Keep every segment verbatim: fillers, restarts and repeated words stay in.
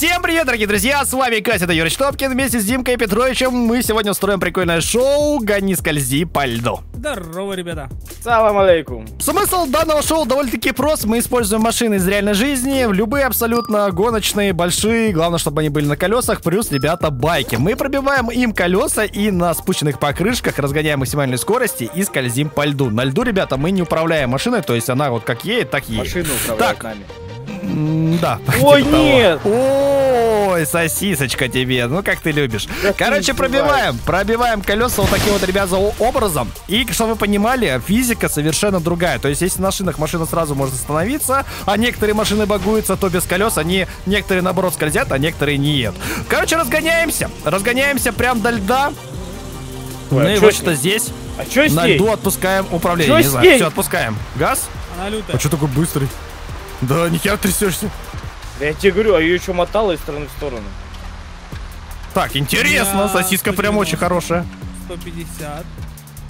Всем привет, дорогие друзья, с вами Катя, это Юрич Топкин, вместе с Димкой и Петровичем мы сегодня устроим прикольное шоу «Гони, скользи по льду». Здорово, ребята. Салам алейкум. Смысл данного шоу довольно-таки прост. Мы используем машины из реальной жизни, любые абсолютно гоночные, большие, главное, чтобы они были на колесах, плюс, ребята, байки. Мы пробиваем им колеса и на спущенных покрышках разгоняем максимальной скорости и скользим по льду. На льду, ребята, мы не управляем машиной, то есть она вот как едет, так едет. Машина управляет так. нами. Да. Ой, типа нет! Того. Ой, сосисочка тебе, ну как ты любишь. Да. Короче, пробиваем, пробиваем колеса вот таким вот, ребята, образом. И, чтобы вы понимали, физика совершенно другая. То есть, если на шинах машина сразу может остановиться, а некоторые машины багуются, то без колес они, некоторые наоборот скользят, а некоторые нет. Короче, разгоняемся, разгоняемся прям до льда. Ой, ну а и вот что здесь. А что здесь? На льду отпускаем управление, не знаю, все, отпускаем. Газ. А что такой быстрый? Да, нихера трясешься. Да я тебе говорю, а ее еще мотало из стороны в сторону. Так, интересно, я... сосиска сто пятьдесят. Прям очень хорошая. сто пятьдесят.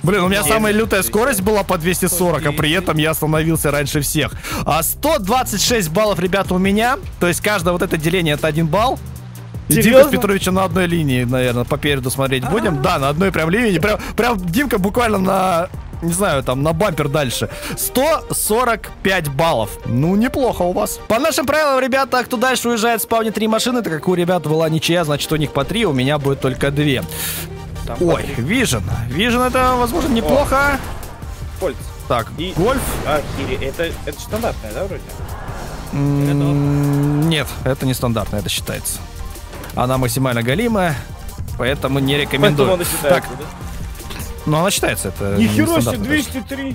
Блин, у меня самая лютая скорость была по двести сорок, а при этом я остановился раньше всех. А сто двадцать шесть баллов, ребята, у меня. То есть каждое вот это деление это один балл. И Димка с Петровичем на одной линии, наверное, по переду смотреть будем. Да, на одной прям линии. Прям, прям Димка буквально на... Не знаю, там, на бампер дальше. сто сорок пять баллов. Ну, неплохо у вас. По нашим правилам, ребята, кто дальше уезжает в спавне три машины, так как у ребят была ничья, значит, у них по три, у меня будет только две. Там Ой, Vision. Vision это, возможно, неплохо. Гольф. Так, И... Гольф. А, хири. Это, это стандартная, да, вроде? М-м- нет, это не стандартная, это считается. Она максимально голимая, поэтому не рекомендую. Поэтому так. Да? Ну, она считается, это... Нихера себе, двести три.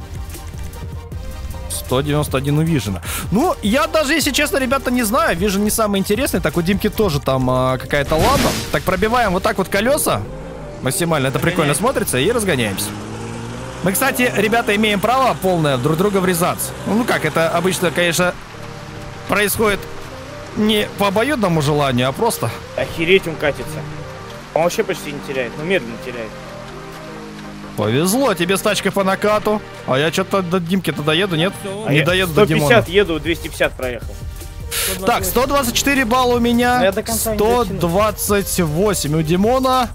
сто девяносто один у Вижена. Ну, я даже, если честно, ребята, не знаю. Вижен не самый интересный. Так, у Димки тоже там а, какая-то лада. Так, пробиваем вот так вот колеса. Максимально это прикольно смотрится. И разгоняемся. Мы, кстати, ребята, имеем право полное друг друга врезаться. Ну, как, это обычно, конечно, происходит не по обоюдному желанию, а просто... Охереть, он катится. Он вообще почти не теряет. Ну, медленно теряет. Повезло тебе с тачкой по накату. А я что-то до Димки-то доеду, нет? А не доеду до Димона. сто пятьдесят еду, двести пятьдесят проехал. сто двадцать восемь. Так, сто двадцать четыре балла у меня, сто двадцать восемь у Димона.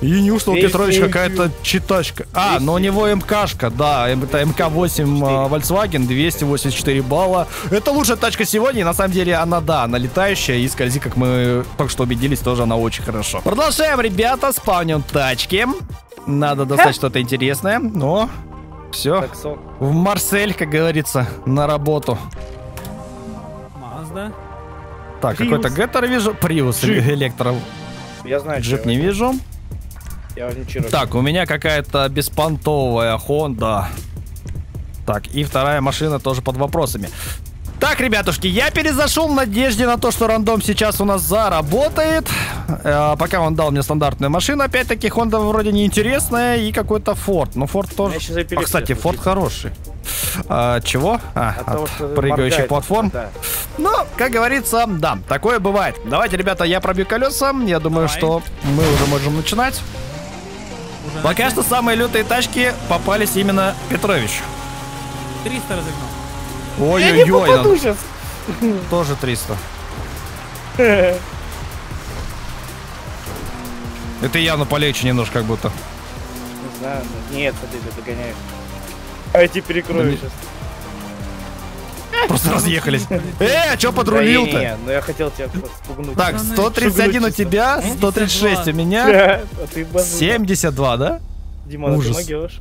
И неужто у Петровича какая-то читачка. А, но у него МКшка, да, это эм ка восемь Volkswagen, двести восемьдесят четыре балла. Это лучшая тачка сегодня, и на самом деле она, да, она летающая, и скользи, как мы только что убедились, тоже она очень хорошо. Продолжаем, ребята, спавним тачки. Надо достать что-то интересное, но все. В Марсель, как говорится, на работу. Мазда. Так, какой-то геттер вижу. Приус электро. Я знаю. Джип не вижу. Я так, у меня какая-то беспонтовая Honda. Так, и вторая машина тоже под вопросами. Так, ребятушки, я перезашел в надежде на то, что рандом сейчас у нас заработает. Э, пока он дал мне стандартную машину. Опять-таки, Honda вроде неинтересная. И какой-то Форд. Но Форд тоже... А, кстати, Форд хороший. А, чего? А, от, от того, прыгающих платформ. Да. Ну, как говорится, да, такое бывает. Давайте, ребята, я пробью колеса. Я думаю, Давай. что мы уже можем начинать. Пока что самые лютые тачки попались именно Петровичу. триста разогнал. Ой-ой-ой. Я не попаду сейчас. Тоже триста. Это явно полегче немножко, как будто. Не знаю. Нет, смотри, ты догоняешь. А эти перекрою сейчас. Просто разъехались. Э, а что подрулил-то? Да, не, не, ну я хотел тебя спугнуть. Так, сто тридцать один у тебя, сто тридцать шесть у меня, семьдесят два, да? Дима, ты могешь.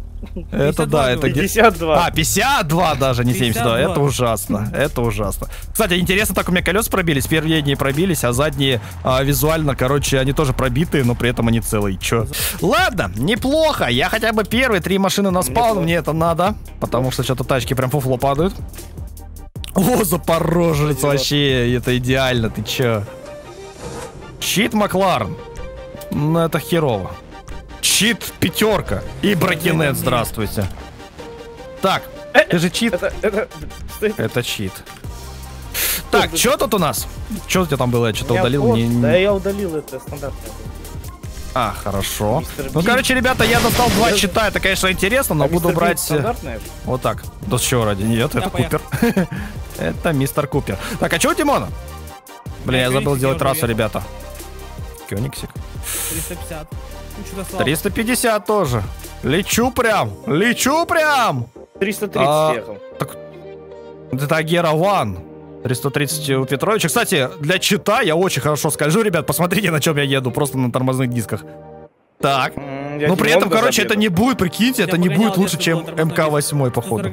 Это да, это... пятьдесят два. А, пятьдесят два даже, не семьдесят два. Это ужасно, это ужасно. Кстати, интересно, так у меня колеса пробились. Первые не пробились, а задние а, визуально, короче, они тоже пробитые, но при этом они целые. Че? Ладно, неплохо. Я хотя бы первые три машины на спаун. Мне это надо, потому что что-то тачки прям фуфло падают. О, Запорожец вообще, это идеально, ты чё? Чит Макларен. Ну, это херово. Чит пятерка. И Брокенет, здравствуйте. Так, это же чит. Это, это... это чит. Так, что тут у нас? Что у тебя там было? Я что-то удалил? Форд, не, не... Да, я удалил, это стандартное. А, хорошо. Мистер ну, Бин. Короче, ребята, я достал два чита. Это, конечно, интересно, но а буду Бин брать... Стандартное? Вот так. Да с чего ради? Нет, да, это понятно. Купер. Это мистер Купер. Так, а что у Димона? Блин, я забыл сделать трассу, ребята. Кёнигсик. триста пятьдесят. триста пятьдесят тоже. Лечу прям. Лечу прям. триста тридцать а, ехал. Так, это Гера Ван. триста тридцать у Петровича. Кстати, для чита я очень хорошо скольжу, ребят. Посмотрите, на чем я еду. Просто на тормозных дисках. Так. Я Но при этом, короче, забегу. Это не будет, прикиньте, я это не будет лучше, чем эм ка восемь, походу.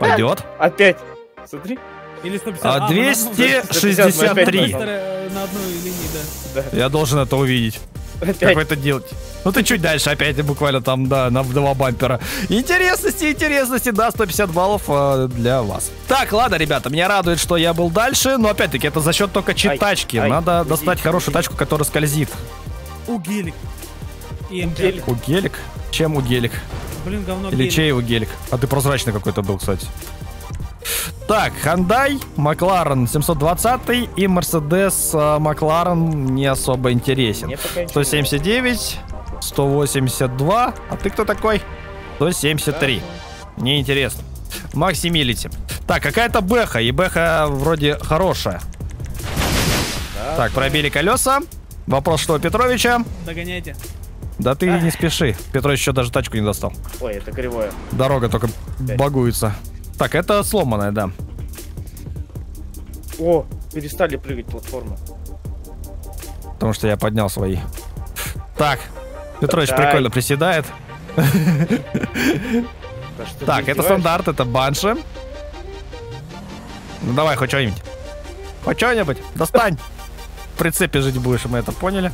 Пойдет. Опять. Смотри. Или сто пятьдесят. А, двести шестьдесят три. Я должен это увидеть. Опять. Как это делать? Ну ты чуть дальше, опять буквально там, да, на два бампера. Интересности, интересности, да, сто пятьдесят баллов э, для вас. Так, ладно, ребята, меня радует, что я был дальше, но опять-таки это за счет только чит-тачки. Надо ай, достать гелик, хорошую гелик. тачку, которая скользит. У гелик. И гелик. У гелик? Чем у гелик? Блин, говно. Или гелик. Чей у гелик? А ты прозрачный какой-то был, кстати. Так, Хандай, Макларен семьсот двадцать и Мерседес Макларен не особо интересен. сто семьдесят девять, сто восемьдесят два, а ты кто такой? сто семьдесят три. Неинтересно. Максимилити. Так, какая-то бэха, и бэха вроде хорошая. Так, пробили колеса. Вопрос, что у Петровича? Догоняйте. Да ты не спеши. Петрович еще даже тачку не достал. Ой, это кривое. Дорога только багуется. Так, это сломанная, да. О, перестали прыгать платформы. Потому что я поднял свои. Так, Петрович да, прикольно да. приседает. Да, так, это стандарт, это банши. Ну давай, хоть что-нибудь. Хоть что-нибудь, достань. В прицепе жить будешь, мы это поняли.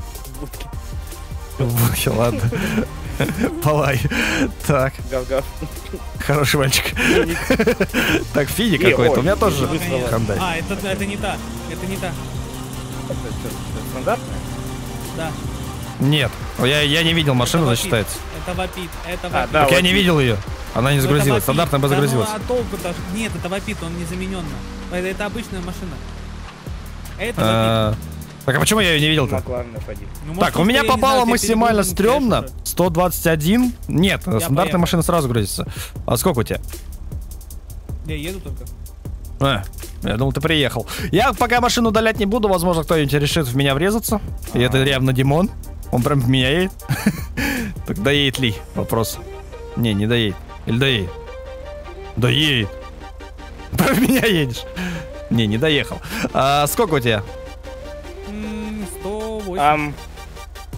Бухи, ладно. Палай. Так. Гав-гав. Хороший мальчик. Так, Фини какой-то. У меня тоже Хандай. А, это не та. Это не та. Стандартная? Да. Нет. Я не видел машину, значит, считается. Это Вапит. Это Вапит. Так я не видел ее. Она не загрузилась. Стандартная бы загрузилась. Нет, это Вапит, он не замененный. Это обычная машина. Это Вапит. Так, а почему я ее не видел-то? Ну, так, у меня попало знаю, максимально стрёмно. сто двадцать один. Нет, я стандартная поехал. Машина сразу грузится. А сколько у тебя? Я еду только. А, я думал, ты приехал. Я пока машину удалять не буду. Возможно, кто-нибудь решит в меня врезаться. А-а-а. И это реально Димон. Он прям в меня едет. Так доедет ли? Вопрос. Не, не доедет. Или доедет? Доедет. Ты в меня едешь. Не, не доехал. А сколько у тебя? Um,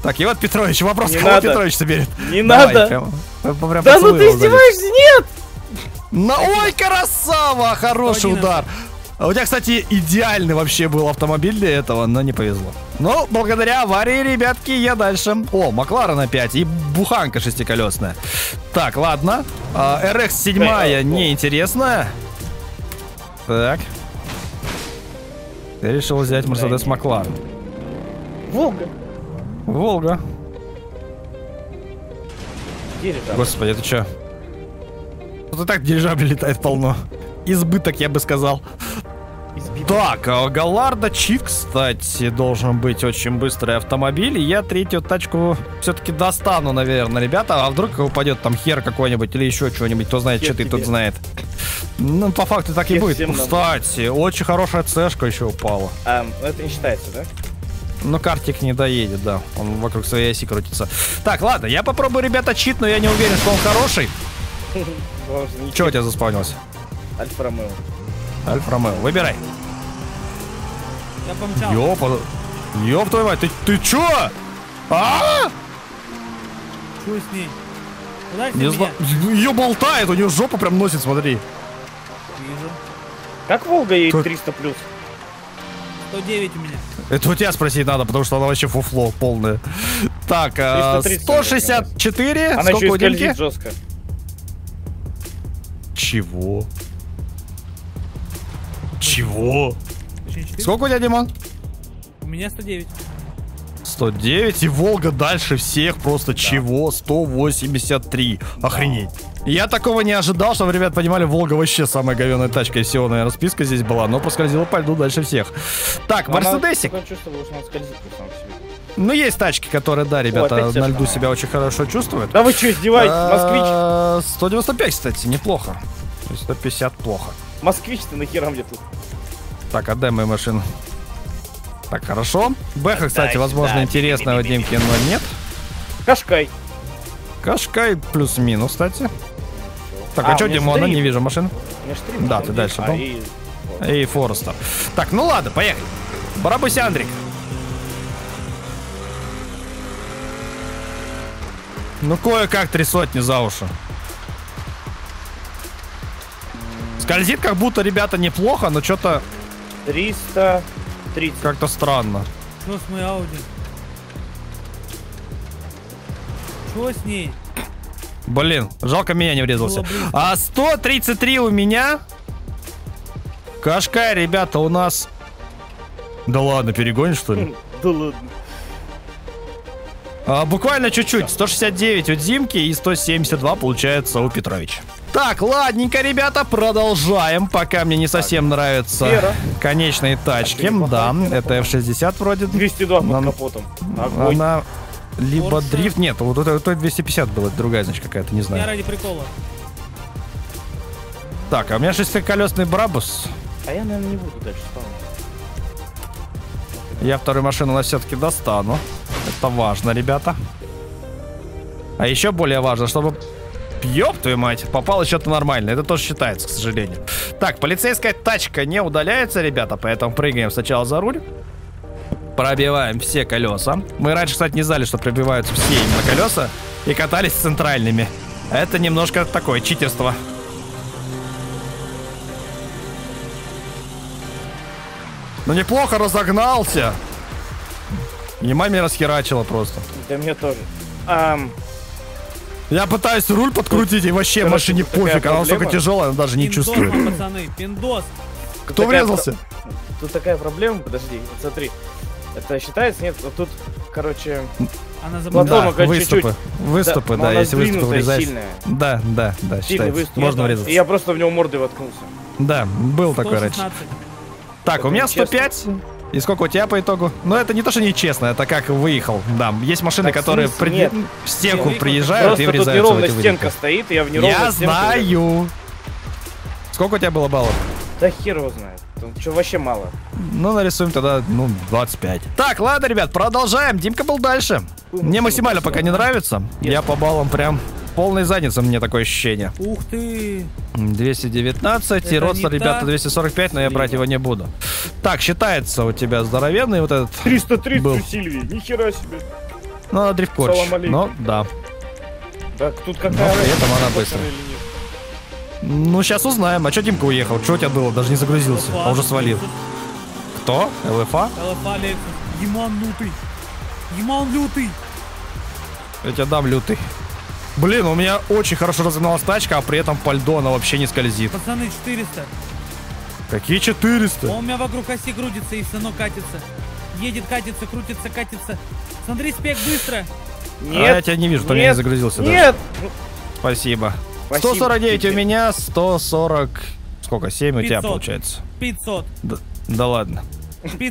так, и вот Петрович, вопрос, кого надо. Петрович соберет. Не Давай, надо. Прям, прям да ну ты издеваешься, нет! На, ой, красава, хороший один удар. А у тебя, кстати, идеальный вообще был автомобиль для этого, но не повезло. Ну, благодаря аварии, ребятки, я дальше. О, Макларен опять и буханка шестиколесная. Так, ладно. А, эр икс семь неинтересная. Так. Я решил взять Mercedes Макларен. Волга. Волга. Дирижабль. Господи, это чё? Вот и так дирижабль летает полно. Избыток, я бы сказал. Избиток. Так, Галларда чит, кстати, должен быть очень быстрый автомобиль. И я третью тачку все-таки достану, наверное, ребята. А вдруг упадет там хер какой-нибудь или еще чего-нибудь. Кто знает, хер что ты тут знает. Ну, по факту так хер и будет. Кстати, нам. Очень хорошая цешка еще упала. А, это не считается, да? Но картик не доедет, да. Он вокруг своей оси крутится. Так, ладно, я попробую, ребята, чит, но я не уверен, что он хороший. Че у тебя заспавнилось? Альфа Ромео. Альфа Ромео, выбирай. Я помчал. Ёпа. Ёп твою мать, ты, ты чё? А? Чё с ней? Не знаю. Её болтает, у нее жопу прям носит, смотри. Вижу. Как Волга ей триста плюс? сто девять у меня. Это у тебя спросить надо, потому что она вообще фуфло полное. Так, сто шестьдесят четыре. Она сколько у Димки? Жестко. Чего? Чего? Сколько у тебя, Димон? У меня сто девять. сто девять и Волга дальше всех просто да. Чего? сто восемьдесят три. Да. Охренеть. Я такого не ожидал, чтобы, ребят, понимали, Волга вообще самая говёная тачка и всего, наверное, списка здесь была, но поскользила по льду дальше всех. Так, Мерседесик. Ну, есть тачки, которые, да, ребята, на льду себя очень хорошо чувствуют. Да вы что, издеваетесь, Москвич? сто девяносто пять, кстати, неплохо. сто пятьдесят плохо. Москвич-то нахера мне тут? Так, отдай мою машину. Так, хорошо. Бэха, кстати, возможно, да, интересного Димки, но нет. Кашкай. Кашкай плюс-минус, кстати. Так, а, а что, Димона, не вижу машин. Да, ты дальше был. И Форестер. Так, ну ладно, поехали. Барабуси, Андрик. Ну, кое-как три сотни за уши. Скользит как будто, ребята, неплохо, но что-то... триста тридцать. Как-то странно. Что с моей Ауди? Что с ней? Блин, жалко, меня не врезался. А сто тридцать три у меня. Кашкай, ребята, у нас... Да ладно, перегонишь, что ли? Да ладно. А, буквально чуть-чуть. сто шестьдесят девять у Димки и сто семьдесят два получается у Петровича. Так, ладненько, ребята, продолжаем. Пока мне не совсем так нравятся Вера. Конечные тачки. Да, это эф шестьдесят вроде. двести два под капотом. Огонь. Она... Либо Форше. Дрифт. Нет, вот это двести пятьдесят было. Другая, значит, какая-то, не знаю. Я ради прикола. Так, а у меня шестиколесный Брабус. А я, наверное, не буду дальше спавнить. Я вторую машину на все-таки достану. Это важно, ребята. А еще более важно, чтобы... Ёб твою мать, попало что-то нормальное. Это тоже считается, к сожалению. Так, полицейская тачка не удаляется, ребята. Поэтому прыгаем сначала за руль. Пробиваем все колеса. Мы раньше, кстати, не знали, что пробиваются все именно колеса. И катались с центральными. Это немножко такое читерство. Ну, неплохо разогнался. И маме расхерачило просто. Да мне тоже. Ам... Я пытаюсь руль подкрутить, и вообще короче, машине пофиг, она настолько тяжелая, она даже не пиндос, чувствует. Пацаны, пиндос. Кто тут врезался? Такая, тут такая проблема, подожди, вот смотри. Это считается, нет, вот тут, короче, она да, выступы, чуть -чуть. Выступы, да, да если выступы врезать. Сильная. Да, да, да, считается, можно врезаться. И я просто в него мордой воткнулся. Да, был такой раньше. Так, это у меня сто пять. И сколько у тебя по итогу? Ну, это не то, что нечестно, это как выехал. Да, есть машины, так, которые при... Нет, в стенку приезжают и врезаются. Просто тут неровная стенка стоит, и я в неровной стенке. Я знаю. Сколько у тебя было баллов? Да хер его знает. Что, вообще мало. Ну, нарисуем тогда, ну, двадцать пять. Так, ладно, ребят, продолжаем. Димка был дальше. Мне максимально пока не нравится. Я по баллам прям... Полной задницы, мне такое ощущение. Ух ты! двести девятнадцать, это и родство, ребята, двести сорок пять, но я брать его не буду. Так, считается у тебя здоровенный вот этот... триста тридцать был. У Сильвии, нихера себе. Ну, она дрифткорч, но да. Так, тут какая но при этом она быстро. Ну, сейчас узнаем. А что Димка уехал? Что у тебя было? Даже не загрузился, эл эф а, а уже свалил. Кто? эл эф а? эл эф а, Лексус. Яман лютый. Яман лютый. Я тебя дам лютый. Блин, у меня очень хорошо разогналась тачка, а при этом по льду она вообще не скользит. Пацаны, четыреста. Какие четыреста? Он у меня вокруг оси крутится и все равно катится. Едет, катится, крутится, катится. Смотри, спек быстро. Нет. А я тебя не вижу, нет, там я не загрузился. Нет. Даже. Спасибо. Спасибо. сто сорок девять у меня, сто сорок... Сколько? семь пятьсот. У тебя получается. пятьсот. Да, да ладно.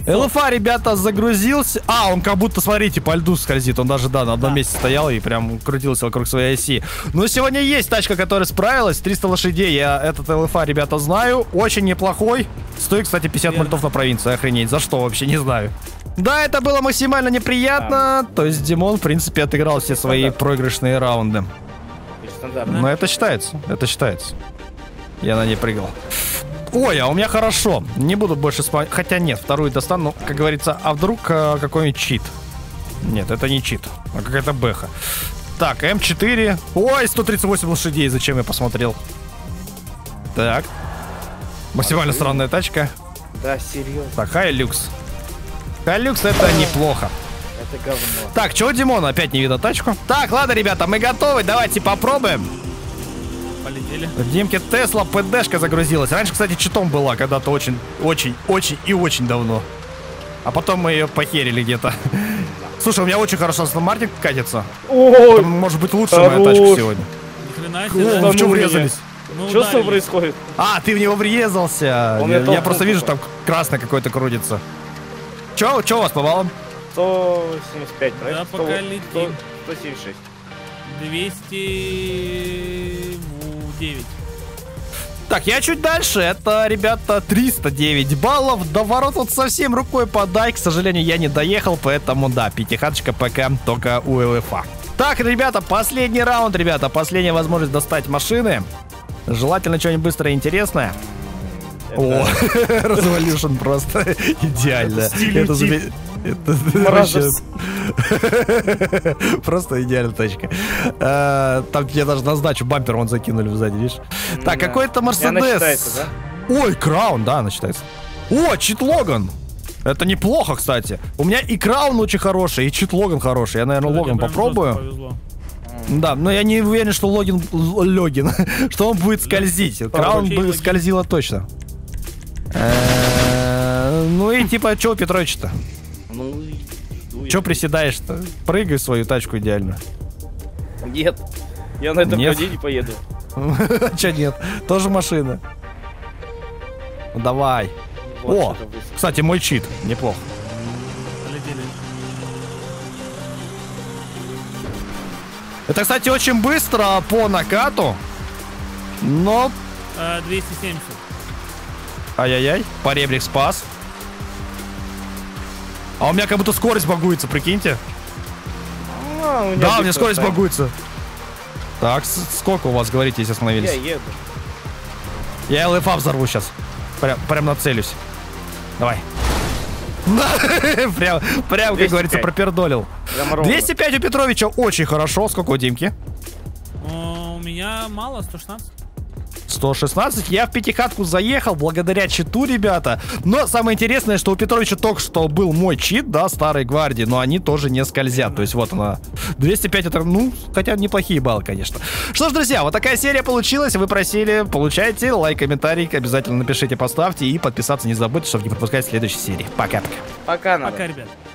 эл эф а, ребята, загрузился. А, он как будто, смотрите, по льду скользит. Он даже, да, на одном да. месте стоял и прям крутился вокруг своей оси. Но сегодня есть тачка, которая справилась. триста лошадей, я этот эл эф а, ребята, знаю. Очень неплохой. Стоит, кстати, пятьдесят мультов на провинции. Охренеть, за что вообще, не знаю. Да, это было максимально неприятно. То есть Димон, в принципе, отыграл все свои проигрышные раунды. Но это считается, это считается. Я на ней прыгал. Ой, а у меня хорошо. Не буду больше спать. Хотя нет, вторую достану, как говорится. А вдруг а, какой-нибудь чит? Нет, это не чит, а какая-то бэха. Так, эм четыре. Ой, сто тридцать восемь лошадей, зачем я посмотрел. Так. Максимально а странная тачка. Да, серьезно. Так, хай-люкс. Хай-люкс это неплохо. Это говно. Так, чего Димона? Опять не видно тачку. Так, ладно, ребята, мы готовы. Давайте попробуем. Полетели. В Димке Тесла ПДшка загрузилась. Раньше, кстати, читом была когда-то очень, очень, очень и очень давно. А потом мы ее похерили где-то. Слушай, у меня очень хорошо Астон Мартин катится. Ой, может быть, лучше моя тачка сегодня. Ни хрена себе. О, в чем врезались? Ну, что с тобой происходит? А, ты в него врезался. Он я я просто вижу, там красный какой-то крутится. Че, че у вас по баллам? сто семьдесят пять, правильно? Да, пока летим. сто семьдесят шесть. двести... девять. Так, я чуть дальше. Это, ребята, триста девять баллов. До ворот вот совсем рукой подай. К сожалению, я не доехал, поэтому, да, пятихаточка пока только у ЛФА. Так, ребята, последний раунд, ребята. Последняя возможность достать машины. Желательно что-нибудь быстрое и интересное. Это... О, Resolution просто идеально. Просто идеальная тачка. Там я даже назначу бампер, он закинули сзади, видишь? Так, какой-то Mercedes. Ой, Краун, да, она считается. О, чит Логан. Это неплохо, кстати. У меня и Краун очень хороший, и чит Логан хороший. Я, наверное, Логан попробую. Да, но я не уверен, что Логин, Логин, что он будет скользить. Краун бы скользила точно. Ну и типа, что у Петровича-то? Ну, че приседаешь-то? Прыгай в свою тачку идеально. Нет, я на этом ходе не поеду. Че нет? Тоже машина. Давай. О, кстати, мой чит. Неплохо. Это, кстати, очень быстро по накату. Но... двести семьдесят. Ай-яй-яй, поребрик спас. А у меня как будто скорость багуется, прикиньте. А, у да, у меня скорость стоит. Багуется. Так, сколько у вас, говорите, если остановились? Я еду. Я ЛФА взорву сейчас. Прям, прям нацелюсь. Давай. прям, прям как говорится, пропердолил. двести пять у Петровича очень хорошо. Сколько у Димки? У меня мало, сто шестнадцать. сто шестнадцать. Я в пятихатку заехал благодаря читу, ребята. Но самое интересное, что у Петровича только что был мой чит, да, старой гвардии, но они тоже не скользят. То есть вот она. двести пять это, ну, хотя неплохие баллы, конечно. Что ж, друзья, вот такая серия получилась. Вы просили, получайте лайк, комментарий, обязательно напишите, поставьте и подписаться не забудьте, чтобы не пропускать следующие серии. Пока-пока. Пока, пока, ребят.